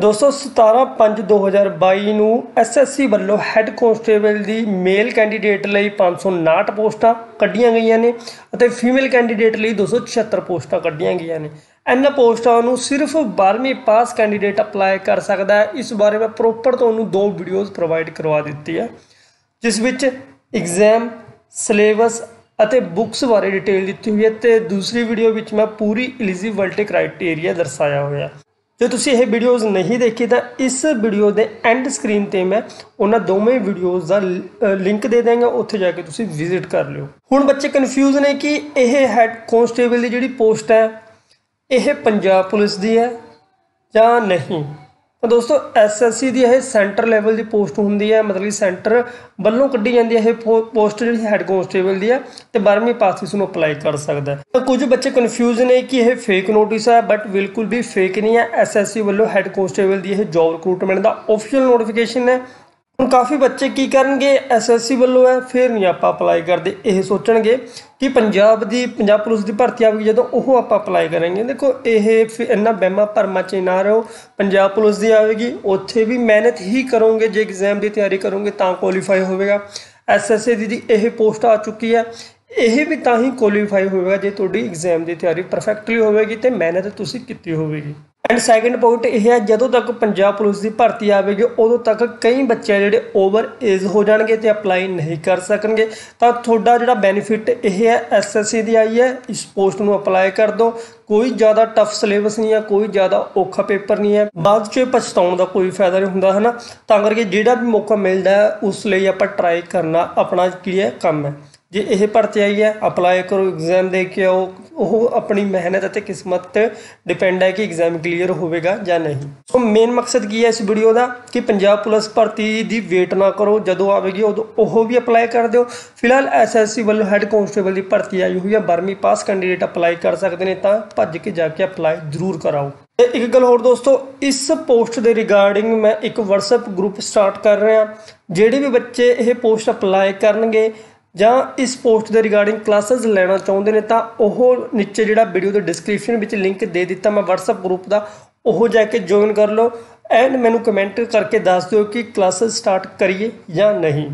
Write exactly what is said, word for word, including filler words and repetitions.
दोस्तों सतारह पाँच दो हज़ार बई में एस एस सी वालों हैड कॉन्सटेबल की मेल कैंडीडेट लिए पाँच सौ उनसठ पोस्टा कढ़िया गई ने और फीमेल कैंडीडेट लिए दो सौ छिहत्तर पोस्टा कढ़िया गई ने। इन पोस्टा सिर्फ बारहवीं पास कैंडीडेट अपलाई कर सकता है। इस बारे में प्रोपर तो दो वीडियोज़ प्रोवाइड करवा दी है जिस विच एग्जाम सिलेबस ਅਤੇ बुक्स बारे डिटेल दी हुई है तो दूसरी वीडियो ਵਿੱਚ मैं पूरी एलिजिबिलिटी क्राइटेरिया दर्शाया होया। जो तुसी यह वीडियोज़ नहीं देखी तो इस वीडियो के एंड स्क्रीन पर मैं उन्होंने दोवें वीडियोज़ का लिंक दे देंगे, उत्थे जाके तुसी विजिट कर लियो। हुण बच्चे कन्फ्यूज़ ने कि यह हैड कॉन्सटेबल की जिहड़ी पोस्ट है यह पंजाब पुलिस की है या नहीं। तो दोस्तों एस एस सी की यह सेंटर लैवल की पोस्ट होंगी है, मतलब कि सेंटर वालों कढ़ी जाती है यह पोस्ट जी हैड कॉन्सटेबल की है तो बारहवीं पास इस अपलाई कर सकता है। तो कुछ बच्चे कन्फ्यूज़ ने कि यह फेक नोटिस है, बट बिल्कुल भी फेक नहीं है। एस एस सी वालों हैड कॉन्सटेबल की यह जॉब रिक्रूटमेंट का ऑफिशियल नोटिफिकेशन है। हम काफ़ी बच्चे की करेंगे एस एस सी वालों है फिर नहीं आप अपलाई करते, यह सोचणगे कि पंजाब की पंजाब पुलिस की भर्ती आएगी जो वो आप अपलाई करेंगे। देखो यह इन्ना वहमा भरमा च ना रहो, पंजाब पुलिस की आएगी उत्थे भी मेहनत ही करोगे, जो एग्जाम की तैयारी करोगे तो क्वालीफाई होगा। एस एस सी की यह पोस्ट आ चुकी है, यह भी तो ही क्वालीफाई होगा जो थोड़ी एग्जाम की तैयारी परफैक्टली होगी तो मेहनत तुसीं कीती होगी। एंड सैकेंड पॉइंट यह है जो तक पंजाब पुलिस की भर्ती आएगी उदों तक कई बच्चे जोड़े ओवर एज हो जाएंगे तो अपलाई नहीं कर सकेंगे। तो थोड़ा जो बेनीफिट यह है एस एस सी की आई है इस पोस्ट में अपलाई कर दो। कोई ज़्यादा टफ सिलेबस नहीं है, कोई ज़्यादा औखा पेपर नहीं है, बाद च पछताने का कोई फायदा नहीं होंगे है ना। तो करके जोड़ा भी मौका मिलता है उस लिए आप ट्राई करना अपना की है काम है। जे यह भर्ती आई है अपलाई करो, एग्जाम दे के आओ, वो अपनी मेहनत और किस्मत पर डिपेंड है कि एग्जाम क्लीयर होगा या नहीं। तो मेन मकसद की है इस वीडियो का कि पंजाब पुलिस भर्ती की वेट ना करो, जदों आएगी उदों वो भी अपलाई कर दो। फिलहाल एस एस सी वालों हैड कॉन्सटेबल की भर्ती आई हुई है, बारहवीं पास कैंडीडेट अपलाई कर सकते हैं, तो भज के जाके अपलाई जरूर कराओ। एक गल होर दोस्तों, इस पोस्ट के रिगार्डिंग मैं एक वट्सएप ग्रुप स्टार्ट कर रहा, जेडे भी बच्चे यह पोस्ट अपलाई करनगे ਜਾਂ इस पोस्ट के रिगार्डिंग क्लासेज लेना चाहते हैं तो वह नीचे जो वीडियो के डिस्क्रिप्शन में लिंक दे दिता मैं वट्सएप ग्रुप का, वह जाके ज्वाइन कर लो एंड मैनू कमेंट करके दस दो कि क्लासेज स्टार्ट करिए या नहीं।